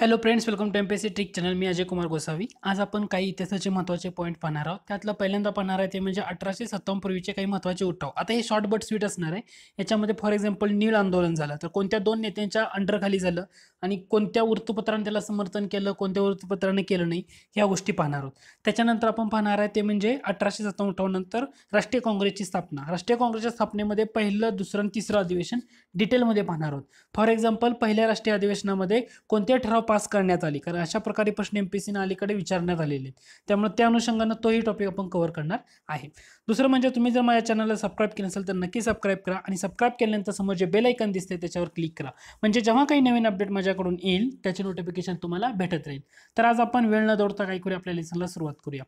Hello friends, welcome to MPSC trick channel. मी अजय कुमार गोसावी। आज आपण काही इतिहासाचे महत्त्वाचे पॉइंट पाहणार आहोत। त्यातला पहिल्यांदा पाहणार आहे ते म्हणजे 1857 पूर्वीचे काही महत्त्वाचे उठाव। आता हे शॉर्ट बट स्वीट असणार आहे। याच्यामध्ये फॉर एक्झाम्पल नील आंदोलन झालं तर कोणत्या दोन नेत्यांच्या अंडरखाली झालं आणि कोणत्या वृत्तपत्राने त्याला समर्थन केलं, कोणत्या वृत्तपत्राने केलं नाही, ह्या गोष्टी पाहणार आहोत। त्याच्यानंतर आपण पाहणार आहे ते म्हणजे 1857 उठावानंतर राष्ट्रीय काँग्रेसची स्थापना। राष्ट्रीय काँग्रेसच्या स्थापनेमध्ये पहिलं, दुसरं आणि तिसरं अधिवेशन डिटेलमध्ये पाहणार आहोत। फॉर एक्झाम्पल पहिल्या राष्ट्रीय अधिवेशनामध्ये कोणत्या ठराव पास करण्यात आली, कारण अशा प्रकारे प्रश्न एमपीसीने अलीकडे विचारण्यात आलेले, त्यामुळे त्या अनुषंगाने तोही टॉपिक आपण कव्हर करणार आहे। दुसरं म्हणजे तुम्ही जर माझ्या चॅनलला सबस्क्राईब केलं नसेल तर नक्की सबस्क्राईब करा आणि सबस्क्राईब केल्यानंतर समोर जे बेल आयकॉन दिसते त्याच्यावर क्लिक करा, म्हणजे जेव्हा काही नवीन अपडेट माझ्याकडून येईल त्याचे नोटिफिकेशन तुम्हाला भेटत राहील। तर आज आपण वेळ न दौडता काय करूया, आपल्या लेसनला सुरुवात करूया।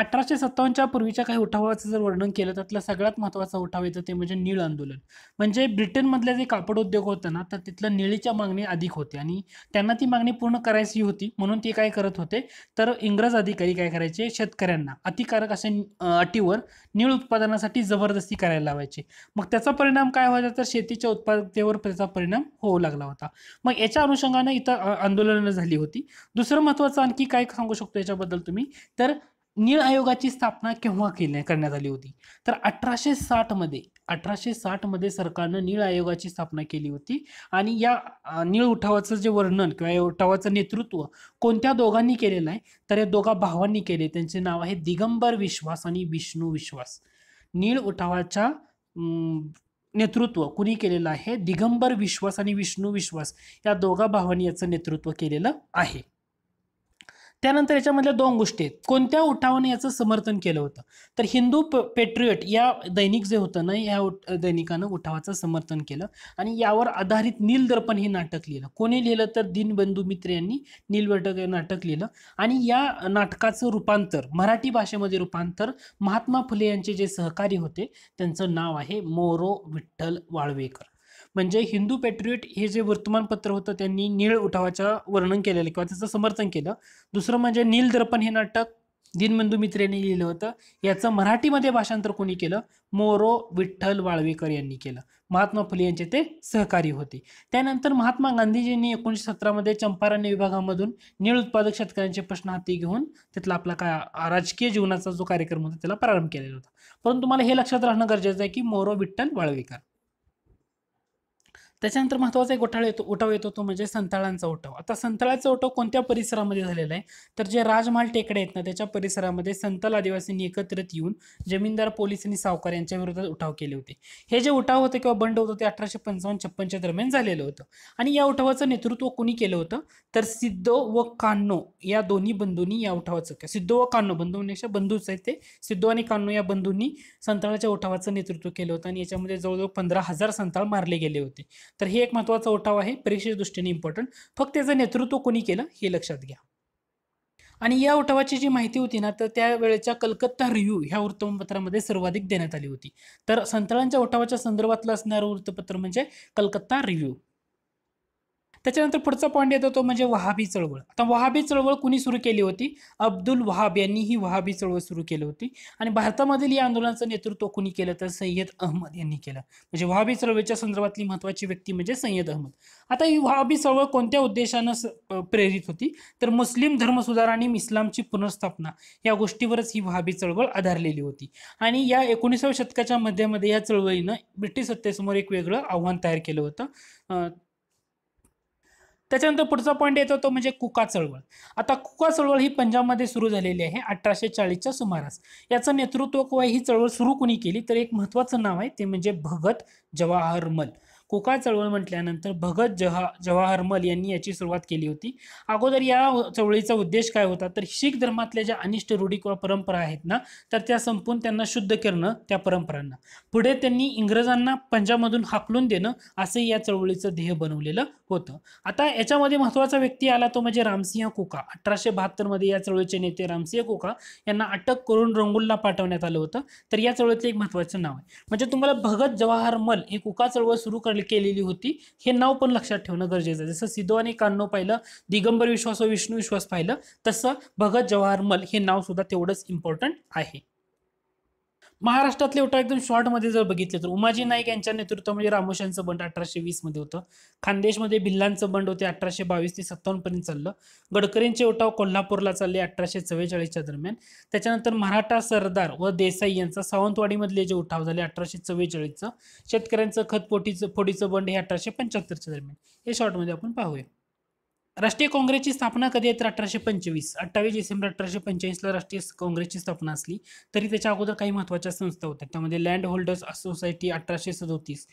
1857 पूर्वीच्या काही उठावाचं जर वर्णन केलं त्यातला सगळ्यात महत्त्वाचा उठाव येतो ते म्हणजे नीळ आंदोलन। म्हणजे ब्रिटनमधला जे कापड उद्योग होता ना, तर तिथला निळीच्या मागणी अधिक होती आणि त्यांना ती मागणी पूर्ण करायची होती, म्हणून ते काय करत होते तर इंग्रज अधिकारी काय करायचे, शेतकऱ्यांना अतिकारक अशा अटीवर नीळ उत्पादनासाठी जबरदस्ती करायला लावायचे। मग त्याचा परिणाम काय व्हायचा तर शेतीच्या उत्पादकतेवर त्याचा परिणाम होऊ लागला होता। मग याच्या अनुषंगाने इथं आंदोलनं झाली होती। दुसरं महत्त्वाचं आणखी काय सांगू शकतो याच्याबद्दल तुम्ही, तर नीळ आयोगाची स्थापना केव्हा करण्यात आली होती तर 1860 मध्ये सरकारनं नीळ आयोगाची स्थापना केली होती। आणि या नीळ उठावाचं जे वर्णन किंवा या उठावाचं नेतृत्व कोणत्या दोघांनी केलेलं आहे तर हे दोघा भावांनी केले। त्यांचे नाव आहे दिगंबर विश्वास आणि विष्णू विश्वास। नीळ उठावाच्या नेतृत्व कुणी केलेलं आहे, दिगंबर विश्वास आणि विष्णू विश्वास या दोघा भावांनी याचं नेतृत्व केलेलं आहे। त्यानंतर याच्यामधल्या दोन गोष्टी आहेत, कोणत्या उठावाने याचं समर्थन केलं होतं तर हिंदू पेट्रियट या दैनिक जे होतं ना, या दैनिकानं उठावाचं समर्थन केलं आणि यावर आधारित नीलदर्पण हे नाटक लिहिलं। कोणी लिहिलं तर दीनबंधू मित्र यांनी नीलदर्पण हे नाटक लिहिलं आणि या नाटकाचं रूपांतर मराठी भाषेमध्ये महात्मा फुले यांचे जे सहकारी होते त्यांचं नाव आहे मोरो विठ्ठल वाळवेकर। म्हणजे हिंदू पेट्रियट हे जे वर्तमानपत्र होतं त्यांनी नीळ उठावाचं वर्णन केलेलं किंवा त्याचं समर्थन केलं। दुसरं म्हणजे नील दर्पण हे नाटक दीनबंधू मित्र यांनी लिहिलं होतं, याचं मराठीमध्ये भाषांतर कोणी केलं, मोरो विठ्ठल वाळवेकर यांनी केलं, महात्मा फुले यांचे ते सहकारी होते। त्यानंतर महात्मा गांधीजींनी 1917 मध्ये चंपारण्य विभागामधून नीळ उत्पादक शेतकऱ्यांचे प्रश्न हाती घेऊन त्यातला आपला राजकीय जीवनाचा जो कार्यक्रम होता त्याला प्रारंभ केलेला होता। परंतु तुम्हाला हे लक्षात राहणं गरजेचं आहे की मोरो विठ्ठल वाळवेकर। त्याच्यानंतर महत्त्वाचा एक उठाव येतो तो म्हणजे संथाळांचा उठाव। आता संथाळाचा उठाव कोणत्या परिसरामध्ये झालेला आहे तर जे राजमहाल टेकडे आहेत ना त्याच्या परिसरामध्ये संथाल आदिवासींनी एकत्रित येऊन जमीनदार, पोलीस आणि सावकार यांच्या विरोधात उठाव केले होते। हे जे उठाव होते किंवा बंड होतं ते 1855-56 दरम्यान झालेलं होतं आणि या उठावाचं नेतृत्व कोणी केलं होतं तर सिद्धो व कान्हो या दोन्ही बंधूंनी या उठावाचं, किंवा सिद्धो व कान्हो बंधूंपेक्षा बंधूच आहेत ते, सिद्धो आणि कान्हो या बंधूंनी संथाळाच्या उठावाचं नेतृत्व केलं होतं आणि याच्यामध्ये जवळजवळ 15,000 संथाळ मारले गेले होते। तर हे एक महत्त्वाचा उठाव आहे, परीक्षेच्या दृष्टीने इम्पॉर्टंट। फक्त त्याचं नेतृत्व कोणी केलं हे लक्षात घ्या। आणि या उठावाची जी माहिती होती ना तर त्यावेळेच्या कलकत्ता रिव्ह्यू ह्या वृत्तपत्रामध्ये सर्वाधिक देण्यात आली होती। तर संथाळांच्या उठावाच्या संदर्भातलं असणारं वृत्तपत्र म्हणजे कलकत्ता रिव्ह्यू। त्याच्यानंतर पुढचा पॉईंट येतो तो म्हणजे वहाबी चळवळ। आता वहाबी चळवळ कुणी सुरू केली होती, अब्दुल वहाब यांनी ही वहाबी चळवळ सुरू केली होती आणि भारतामधील या आंदोलनाचं नेतृत्व कुणी केलं तर सय्यद अहमद यांनी केलं। म्हणजे वहाबी चळवळीच्या संदर्भातली महत्त्वाची व्यक्ती म्हणजे सय्यद अहमद। आता ही वहाबी चळवळ कोणत्या उद्देशानं प्रेरित होती तर मुस्लिम धर्मसुधारणा आणि इस्लामची पुनर्स्थापना या गोष्टीवरच ही वहाबी चळवळ आधारलेली होती। आणि या 19व्या शतकाच्या मध्यामध्ये या चळवळीनं ब्रिटिश सत्तेसमोर एक वेगळं आव्हान तयार केलं होतं। त्याच्यानंतर पुढचा पॉईंट येतो तो म्हणजे कुका चळवळ। आता कुका चळवळ ही पंजाबमध्ये सुरू झालेली आहे 1840च्या सुमारास। याचं नेतृत्व किंवा ही चळवळ सुरू कोणी केली तर एक महत्त्वाचं नाव आहे ते म्हणजे भगत जवाहरमल। कुका चळवळ म्हटल्यानंतर भगत जवाहरमल यांनी याची सुरुवात केली होती। अगोदर या चळवळीचा उद्देश काय होता तर शीख धर्मातल्या ज्या अनिष्ट रूढी किंवा परंपरा आहेत ना तर त्या संपून त्यांना शुद्ध करणं, त्या परंपरांना पुढे त्यांनी इंग्रजांना पंजाबमधून हाकलून देणं असं या चळवळीचं ध्येय बनवलेलं होतं। आता याच्यामध्ये महत्त्वाचा व्यक्ती आला तो म्हणजे रामसिंह कुका। 1872 मध्ये या चळवळीचे नेते रामसिंह कुका यांना अटक करून रंगुलला पाठवण्यात आलं होतं। तर या चळवळीतलं एक महत्त्वाचं नाव आहे, म्हणजे तुम्हाला भगत जवाहरमल हे कुका चळवळ सुरू केलेली होती हे नाव पण लक्षात ठेवणं गरजेचं आहे। जसं सिद्धो आणि कान्हो पाहिलं, दिगंबर विश्वास व विष्णू विश्वास पाहिलं, तसं भगत जवाहरमल हे नाव सुद्धा तेवढंच इम्पॉर्टंट आहे। महाराष्ट्रातले उठाव एकदम शॉर्ट मध्ये जर बघितले तर उमाजी नाईक यांच्या नेतृत्वामध्ये रामोशांचं बंड 1820 मध्ये होतं, खानदेशमध्ये भिल्लांचं बंड होते 1822 ते 1857 पर्यंत चाललं, गडकरींचे उठाव कोल्हापूरला चालले 1844 च्या दरम्यान, त्याच्यानंतर मराठा सरदार व देसाई यांचा सावंतवाडीमधले जे उठाव झाले 1844 चं, शेतकऱ्यांचं खतफोडीचं बंड हे 1875 च्या दरम्यान. हे शॉर्ट मध्ये आपण पाहूया. राष्ट्रीय काँग्रेसची स्थापना कधी आहे तर 1825 28 डिसेंबर 1825 ला राष्ट्रीय काँग्रेसची स्थापना असली तरी त्याच्या अगोदर काही महत्त्वाच्या संस्था होत्या. त्यामध्ये land holders society 1837,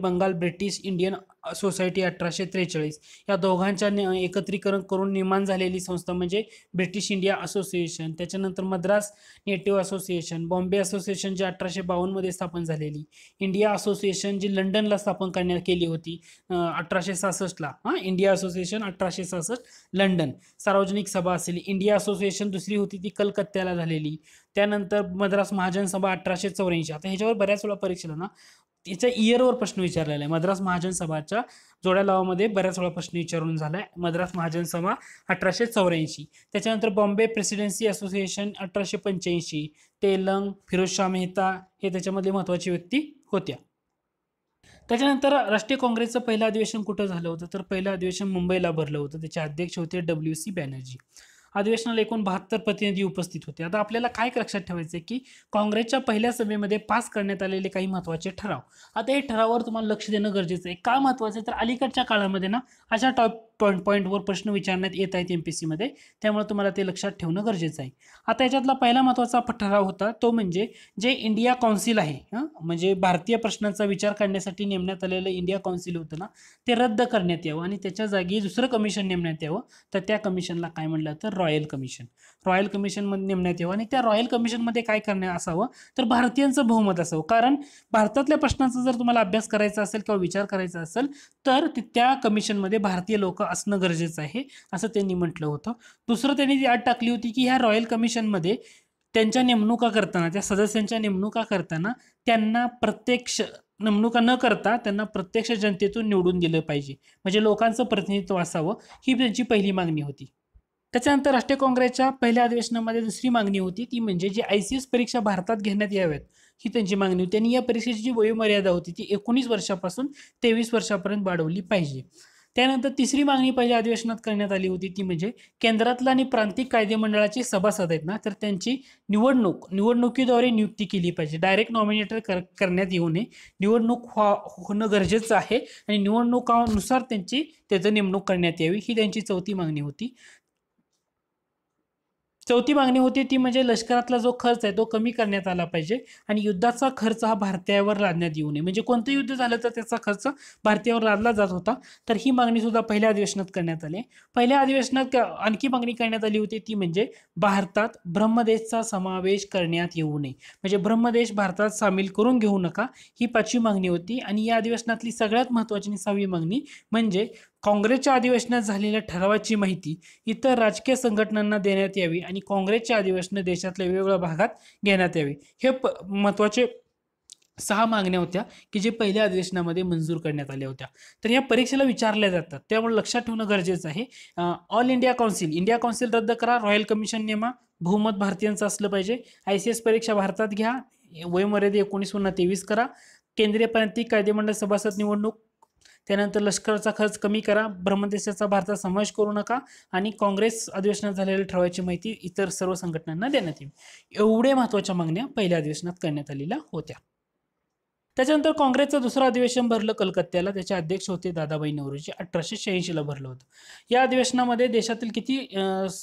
Bengal British Indian society 1843 या दोघांच्या एकत्रीकरण करून निर्माण झालेली संस्था म्हणजे ब्रिटिश इंडिया असोसिएशन. त्याच्यानंतर Madras native association, Bombay association जी 1852 मध्ये स्थापन झालेली, इंडिया असोसिएशन जी लंडनला स्थापन करण्यात केली होती 1866 ला, इंडिया असोसिएशन 1866 लंडन, सार्वजनिक सभा असलेली इंडिया असोसिएशन दुसरी होती ती कलकत्त्याला झालेली, त्यानंतर मद्रास महाजन सभा 1884. आता ह्याच्यावर बऱ्याच वेळा परीक्षेला ना याचा इयरवर प्रश्न विचारलेला आहे. मद्रास महाजन सभाच्या जोड्या लावामध्ये बऱ्याच वेळा प्रश्न विचारून झाला आहे. मद्रास महाजन सभा 1884, त्याच्यानंतर बॉम्बे प्रेसिडेन्सी असोसिएशन 1885, तेलंग, फिरोजशाह मेहता हे त्याच्यामधले महत्त्वाची व्यक्ती होत्या. त्याच्यानंतर राष्ट्रीय काँग्रेसचं पहिलं अधिवेशन कुठं झालं होतं तर पहिलं अधिवेशन मुंबईला भरलं होतं. त्याचे अध्यक्ष होते WC बॅनर्जी. अधिवेशनाला एकूण 72 प्रतिनिधी उपस्थित होते. आता आपल्याला काय लक्षात ठेवायचं की काँग्रेसच्या पहिल्या सभेमध्ये पास करण्यात आलेले काही महत्त्वाचे ठराव, आता हे ठरावावर तुम्हाला लक्ष देणं गरजेचं आहे. का महत्त्वाचं आहे तर अलीकडच्या काळामध्ये ना अशा टॉप पॉईंटवर प्रश्न विचारण्यात येत आहेत MPSC मध्ये, त्यामुळे तुम्हाला ते लक्षात ठेवणं गरजेचं आहे. आता याच्यातला पहिला महत्त्वाचा ठराव होता तो म्हणजे जे इंडिया कौन्सिल आहे, म्हणजे भारतीय प्रश्नांचा विचार करण्यासाठी नेमण्यात आलेलं इंडिया कौन्सिल होतं ना ते रद्द करण्यात यावं आणि त्याच्या जागी दुसरं कमिशन नेमण्यात यावं. तर त्या कमिशनला काय म्हणलं तर रॉयल कमिशन. रॉयल कमिशनमध्ये नेमण्यात यावं आणि त्या रॉयल कमिशनमध्ये काय करण्यात असावं तर भारतीयांचं बहुमत असावं, कारण भारतातल्या प्रश्नांचा जर तुम्हाला अभ्यास करायचा असेल किंवा विचार करायचा असेल तर त्या कमिशनमध्ये भारतीय लोक असणं गरजेचं आहे असं त्यांनी म्हटलं होतं. दुसरं त्यांनी ती अट टाकली होती की ह्या रॉयल कमिशनमध्ये त्यांच्या नेमणुका करताना, त्या सदस्यांच्या नेमणुका करताना त्यांना प्रत्यक्ष नेमणुका न करता त्यांना प्रत्यक्ष जनतेतून निवडून दिलं पाहिजे, म्हणजे लोकांचं प्रतिनिधित्व असावं, ही त्यांची पहिली मागणी होती. त्याच्यानंतर राष्ट्रीय काँग्रेसच्या पहिल्या अधिवेशनामध्ये दुसरी मागणी होती ती म्हणजे जी ICS परीक्षा भारतात घेण्यात याव्यात ही त्यांची मागणी होती आणि या परीक्षेची जी वयोमर्यादा होती ती 19 वर्षापासून 23 वर्षापर्यंत वाढवली पाहिजे. त्यानंतर तिसरी मागणी पहिल्या अधिवेशनात करण्यात आली होती ती म्हणजे केंद्रातला आणि प्रांतिक कायदेमंडळाची सभासद आहेत ना तर त्यांची निवडणुकीद्वारे नियुक्ती केली पाहिजे, डायरेक्ट नॉमिनेटर करण्यात येऊ नये, निवडणूक होणं गरजेचं आहे आणि निवडणुकानुसार त्याचं नेमणूक करण्यात यावी, ही त्यांची चौथी मागणी होती. चौथी मागणी होती ती म्हणजे लष्करातला जो खर्च आहे तो कमी करण्यात आला पाहिजे आणि युद्धाचा खर्च हा भारतीयावर लादण्यात येऊ नये, म्हणजे कोणतं युद्ध झालं तर त्याचा खर्च भारतीयावर लादला जात होता, तर ही मागणी सुद्धा पहिल्या अधिवेशनात करण्यात आली. पहिल्या अधिवेशनात आणखी मागणी करण्यात आली होती ती म्हणजे भारतात ब्रह्मदेशचा समावेश करण्यात येऊ नये, म्हणजे ब्रह्मदेश भारतात सामील करून घेऊ नका, ही पाचवी मागणी होती. आणि या अधिवेशनातली सगळ्यात महत्त्वाची आणि 6वी मागणी म्हणजे काँग्रेसच्या अधिवेशनात झालेल्या ठरावाची माहिती इतर राजकीय संघटनांना देण्यात यावी आणि काँग्रेसचे अधिवेशन देशातल्या वेगवेगळ्या भागात घेण्यात यावी. हे महत्त्वाचे 6 मागण्या होत्या की जे पहिल्या अधिवेशनामध्ये मंजूर करण्यात आल्या होत्या. तर या परीक्षेला विचारल्या जातात त्यामुळे लक्षात ठेवणं गरजेचं आहे. All India council, India council रद्द करा, रॉयल कमिशन नेमा, बहुमत भारतीयांचं असलं पाहिजे, ICS परीक्षा भारतात घ्या, वयोमर्यादा 19 वरून 23 करा, केंद्रीय प्रांतिक कायदेमंडळ सभासद निवडणूक, त्यानंतर लष्कराचा खर्च कमी करा, ब्रह्मदेशाचा भारतात समावेश करू नका आणि काँग्रेस अधिवेशनात झालेल्या ठरावाची माहिती इतर सर्व संघटनांना देण्यात येईल. एवढे महत्त्वाच्या मागण्या पहिल्या अधिवेशनात करण्यात आलेल्या होत्या. त्याच्यानंतर काँग्रेसचं दुसरं अधिवेशन भरलं कलकत्त्याला, त्याचे अध्यक्ष होते दादाबाई नौरोजी, 1886 ला भरलं होतं. या अधिवेशनामध्ये देशातील किती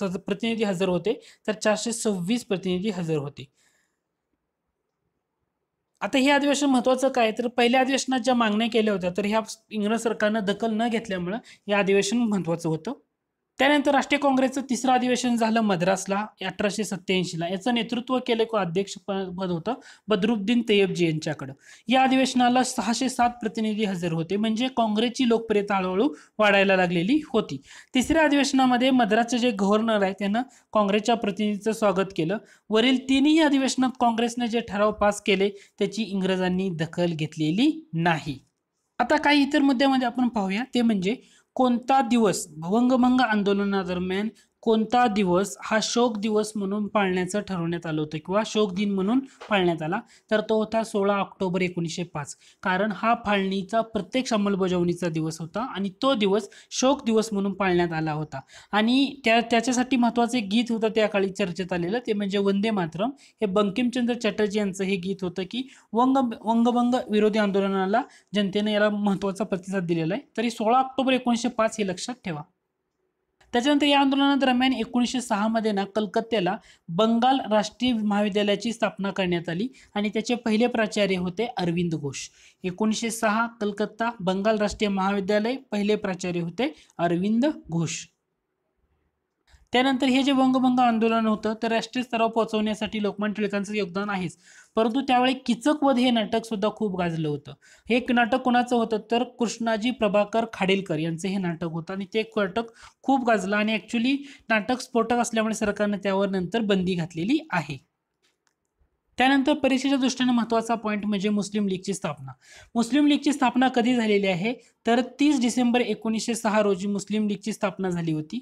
प्रतिनिधी हजर होते तर 426 प्रतिनिधी हजर होते. आता हे अधिवेशन महत्त्वाचं काय तर पहिल्या अधिवेशनात ज्या मागण्या केल्या होत्या तर ह्या इंग्रज सरकारनं दखल न घेतल्यामुळं हे अधिवेशन महत्त्वाचं होतं. त्यानंतर राष्ट्रीय काँग्रेसचं तिसरं अधिवेशन झालं मद्रासला 1887 ला. याचं नेतृत्व केलं किंवा अध्यक्षपद होतं बदरुद्दीन तैयबजी यांच्याकडं. या अधिवेशनाला 607 प्रतिनिधी हजर होते, म्हणजे काँग्रेसची लोकप्रियता हळूहळू वाढायला लागलेली होती. तिसऱ्या अधिवेशनामध्ये मद्रासचे जे गव्हर्नर आहे त्यानं काँग्रेसच्या प्रतिनिधीचं स्वागत केलं. वरील तिन्ही अधिवेशनात काँग्रेसने जे ठराव पास केले त्याची इंग्रजांनी दखल घेतलेली नाही. आता काही इतर मुद्द्यामध्ये आपण पाहूया ते म्हणजे कोणता दिवस बंगभंग आंदोलनादरम्यान कोणता दिवस हा शोक दिवस म्हणून पाळण्याचं ठरवण्यात आलं होतं किंवा शोक दिन म्हणून पाळण्यात आला, तर तो होता 16 ऑक्टोबर 1905। कारण हा फाळणीचा प्रत्यक्ष अंमलबजावणीचा दिवस होता आणि तो दिवस शोक दिवस म्हणून पाळण्यात आला होता। आणि त्याच्यासाठी महत्त्वाचे गीत होतं त्या काळी चर्चेत आलेलं, ते म्हणजे वंदे मातरम। हे बंकिमचंद्र चटर्जी यांचं हे गीत होतं की वंगभंग विरोधी आंदोलनाला जनतेने याला महत्त्वाचा प्रतिसाद दिलेला आहे। तरी 16 ऑक्टोबर 1905 हे लक्षात ठेवा। त्याच्यानंतर या आंदोलनादरम्यान 1906 मध्ये ना कलकत्त्याला बंगाल राष्ट्रीय महाविद्यालयाची स्थापना करण्यात आली आणि त्याचे पहिले प्राचार्य होते अरविंद घोष। 1906 कलकत्ता, बंगाल राष्ट्रीय महाविद्यालय, पहिले प्राचार्य होते अरविंद घोष। त्यानंतर हे जे वंगभंग आंदोलन होतं तर राष्ट्रीय स्तरावर पोहोचवण्यासाठी लोकमान्य टिळकांचं योगदान आहेच, परंतु त्यावेळी किचकवध हे नाटक सुद्धा खूप गाजलं होतं। हे नाटक कोणाचं होतं तर कृष्णाजी प्रभाकर खाडिलकर यांचं हे नाटक होतं आणि ते नाटक खूप गाजलं आणि ॲक्च्युली नाटक स्फोटक असल्यामुळे सरकारनं त्यावर नंतर बंदी घातलेली आहे। त्यानंतर परीक्षेच्या दृष्टीने महत्त्वाचा पॉईंट म्हणजे मुस्लिम लीगची स्थापना। मुस्लिम लीगची स्थापना कधी झालेली आहे तर 30 डिसेंबर 1906 रोजी मुस्लिम लीगची स्थापना झाली होती।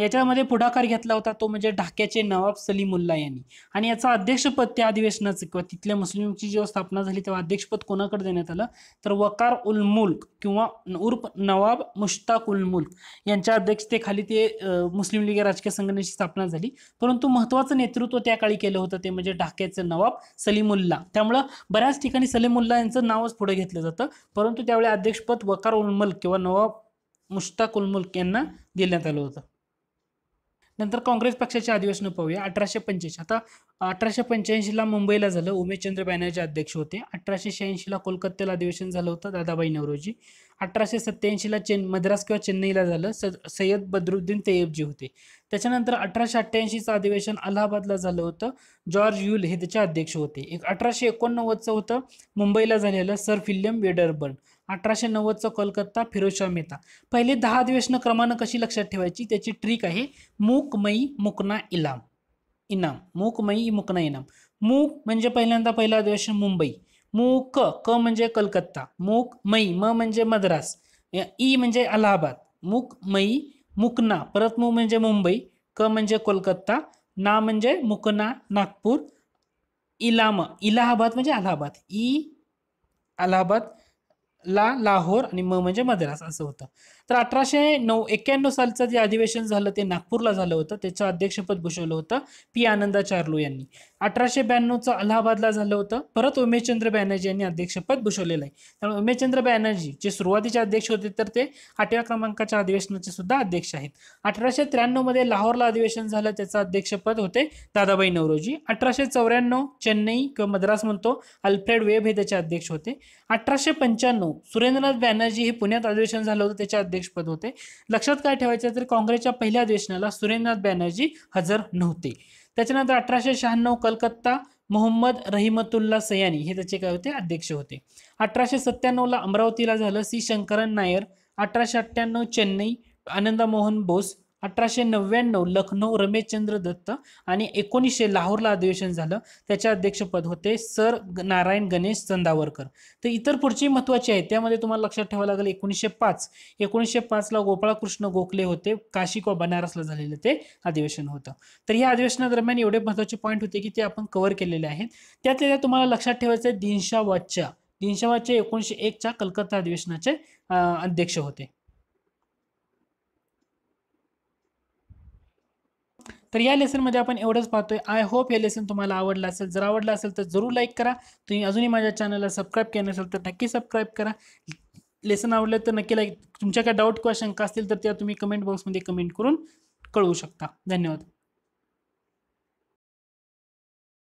याच्यामध्ये पुढाकार घेतला होता तो म्हणजे ढाक्याचे नवाब सलीमुल्ला यांनी आणि याचा अध्यक्षपद त्या अधिवेशनाचं किंवा तिथल्या मुस्लिमची जेव्हा स्थापना झाली तेव्हा अध्यक्षपद कोणाकडे देण्यात आलं तर वकार उल मुल्क किंवा उर्फ नवाब मुश्ताक उल मुल्क यांच्या अध्यक्षतेखाली ते मुस्लिम लीग राजकीय संघटनेची स्थापना झाली। परंतु महत्त्वाचं नेतृत्व त्या काळी केलं होतं ते म्हणजे ढाक्याचे नवाब सलीमुल्ला, त्यामुळे बऱ्याच ठिकाणी सलीमुल्ला यांचं नावच पुढे घेतलं जातं, परंतु त्यावेळी अध्यक्षपद वकार उल मुल्क किंवा नवाब मुश्ताक उल मुल्क यांना देण्यात आलं होतं। नंतर काँग्रेस पक्षाचे अधिवेशन पाहूया 1885। आता 1885ला मुंबईला झालं, उमेशचंद्र बॅनर्जी अध्यक्ष होते। 1886ला कोलकात्याला अधिवेशन झालं होतं दादाबाई नौरोजी। 1887ला मद्रास किंवा चेन्नईला झालं, सय्यद बदरुद्दीन तैयबजी होते। त्याच्यानंतर 1888चं अधिवेशन अलाहाबादला झालं होतं, जॉर्ज युल हे त्याचे अध्यक्ष होते। 1889चं होतं मुंबईला झालेलं सर विल्यम वेडरबर्न। 1890चं कोलकाता फिरोजशाह मेहता। पहिले 10 अधिवेशन क्रमानं कशी लक्षात ठेवायची त्याची ट्रिक आहे मूक मई मुकना इनाम। मूक म्हणजे पहिल्यांदा पहिलं अधिवेशन मुंबई, मूक क म्हणजे कलकत्ता, मूक मई म म्हणजे मद्रास, ई म्हणजे अलाहाबाद, मूक मई मुकना, परत मू म्हणजे मुंबई, क म्हणजे कोलकाता, ना म्हणजे मुकना नागपूर, इलाम इलाहाबाद म्हणजे अलाहाबाद, ई अलाहाबाद, ला लाहोर आणि म म्हणजे मद्रास असं होतं। तर 1891 सालचं जे अधिवेशन झालं ते नागपूरला झालं होतं, त्याचं अध्यक्षपद भूषवलं होतं पी आनंदा चार्लो यांनी। 1892चं अलाहाबादला झालं होतं, परत उमेशचंद्र बॅनर्जी यांनी अध्यक्षपद भूषवलेलं आहे। त्यामुळे उमेशचंद्र बॅनर्जी जे सुरुवातीचे अध्यक्ष होते तर ते 8व्या क्रमांकाच्या अधिवेशनाचे सुद्धा अध्यक्ष आहेत। 1893 मध्ये लाहोरला अधिवेशन झालं, त्याचं अध्यक्षपद होते दादाबाई नौरोजी। 1894 चेन्नई किंवा मद्रास म्हणतो अल्फ्रेड वेब हे त्याचे अध्यक्ष होते। 1895 सुरेंद्रनाथ बॅनर्जी हे पुण्यात अधिवेशन झालं होतं, त्याचे अध्यक्षपद होते। लक्षात काय ठेवायचं तर काँग्रेसच्या पहिल्या अधिवेशनाला सुरेंद्रनाथ बॅनर्जी हजर नव्हते। त्याच्यानंतर 1896 कलकत्ता मोहम्मद रहिमतुल्ला सयानी हे त्याचे काय होते अध्यक्ष होते। 1897ला अमरावतीला झालं सी शंकरन नायर। 1898 चेन्नई आनंदा मोहन बोस। 1899 लखनौ रमेशचंद्र दत्त आणि 1900 लाहोरला अधिवेशन झालं, त्याचे अध्यक्षपद होते सर नारायण गणेश चंदावरकर। तर इतर पुढची महत्त्वाची आहे, त्यामध्ये तुम्हाला लक्षात ठेवावं लागेल 1905। 1905ला गोपाळकृष्ण गोखले होते, काशी किंवा बनारसला झालेलं ते अधिवेशन होतं। तर या अधिवेशनादरम्यान एवढे महत्त्वाचे पॉईंट होते की ते आपण कव्हर केलेले आहेत। त्यातल्या तुम्हाला लक्षात ठेवायचं आहे दिनशावादचे 1901च्या कलकत्ता अधिवेशनाचे अध्यक्ष होते। तर या लेसनमध्ये आपण एवढंच पाहतोय। आय होप हे लेसन तुम्हाला आवडलं असेल, जर आवडलं असेल तर जरूर लाईक करा। तुम्ही अजूनही माझ्या चॅनलला सबस्क्राईब केलं नसेल तर नक्की सबस्क्राईब करा। लेसन आवडलं तर नक्की लाईक, तुमच्या काय डाऊट किंवा शंका असतील तर त्या तुम्ही कमेंट बॉक्समध्ये कमेंट करून कळवू शकता। धन्यवाद।